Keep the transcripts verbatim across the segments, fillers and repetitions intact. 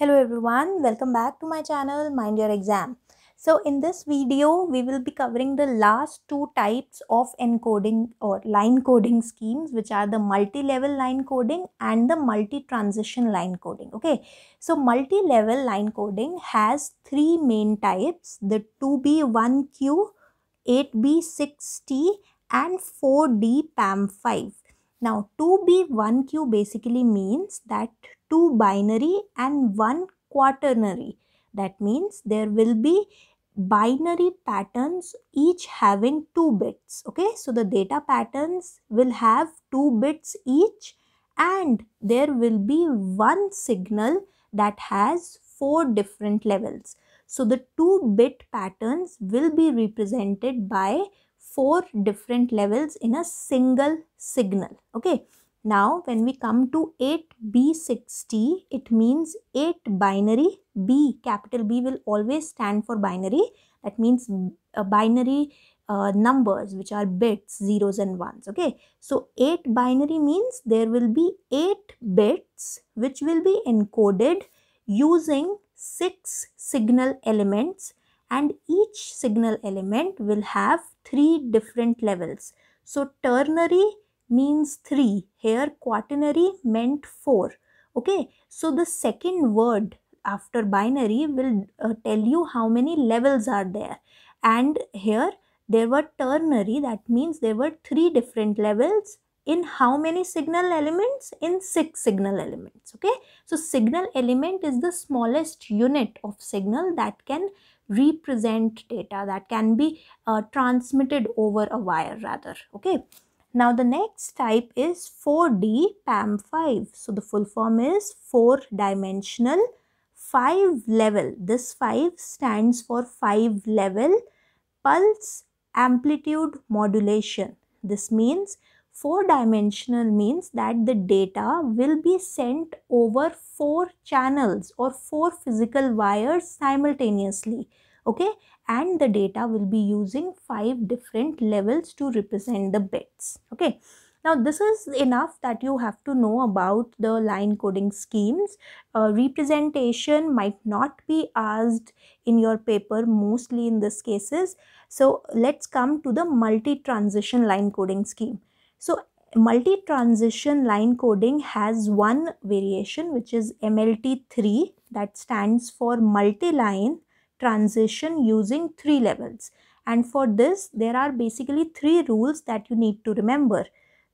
Hello everyone, welcome back to my channel Mind Your Exam. So in this video we will be covering the last two types of encoding or line coding schemes, which are the multi-level line coding and the multi-transition line coding. Okay, so multi-level line coding has three main types, the two B one Q, eight B six T and four D P A M five. Now two B one Q basically means that two binary and one quaternary. That means there will be binary patterns each having two bits. Okay, so the data patterns will have two bits each and there will be one signal that has four different levels. So the two bit patterns will be represented by four different levels in a single signal. Okay. Now, when we come to eight B six T, it means eight binary. B, capital B will always stand for binary. That means uh, binary uh, numbers, which are bits, zeros and ones. Okay. So, eight binary means there will be eight bits which will be encoded using six signal elements, and each signal element will have three different levels. So, ternary means three, here quaternary meant four. Okay, so the second word after binary will uh, tell you how many levels are there, and here there were ternary, that means there were three different levels in how many signal elements? In six signal elements. Okay, so signal element is the smallest unit of signal that can represent data, that can be uh, transmitted over a wire rather. Okay. Now, the next type is four D P A M five. So, the full form is four dimensional, five level. This five stands for five level pulse amplitude modulation. This means four dimensional means that the data will be sent over four channels or four physical wires simultaneously. Okay, and the data will be using five different levels to represent the bits. Okay, now this is enough that you have to know about the line coding schemes. Uh, representation might not be asked in your paper, mostly in these cases. So let's come to the multi-transition line coding scheme. So multi-transition line coding has one variation, which is M L T three, that stands for multi-line transition using three levels, and for this there are basically three rules that you need to remember.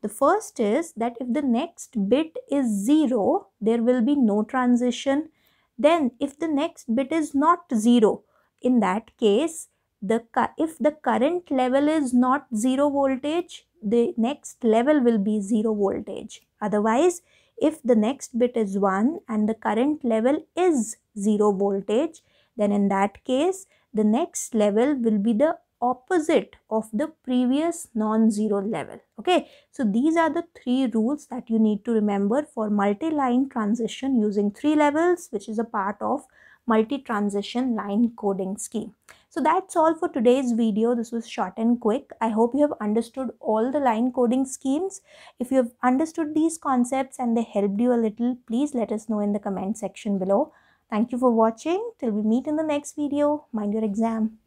The first is that if the next bit is zero, there will be no transition. Then if the next bit is not zero, in that case the if the current level is not zero voltage, the next level will be zero voltage. Otherwise, if the next bit is one and the current level is zero voltage, then in that case, the next level will be the opposite of the previous non-zero level. Okay, so these are the three rules that you need to remember for multi-line transition using three levels, which is a part of multi-transition line coding scheme. So that's all for today's video. This was short and quick. I hope you have understood all the line coding schemes. If you have understood these concepts and they helped you a little, please let us know in the comment section below. Thank you for watching. Till we meet in the next video, mind your exam.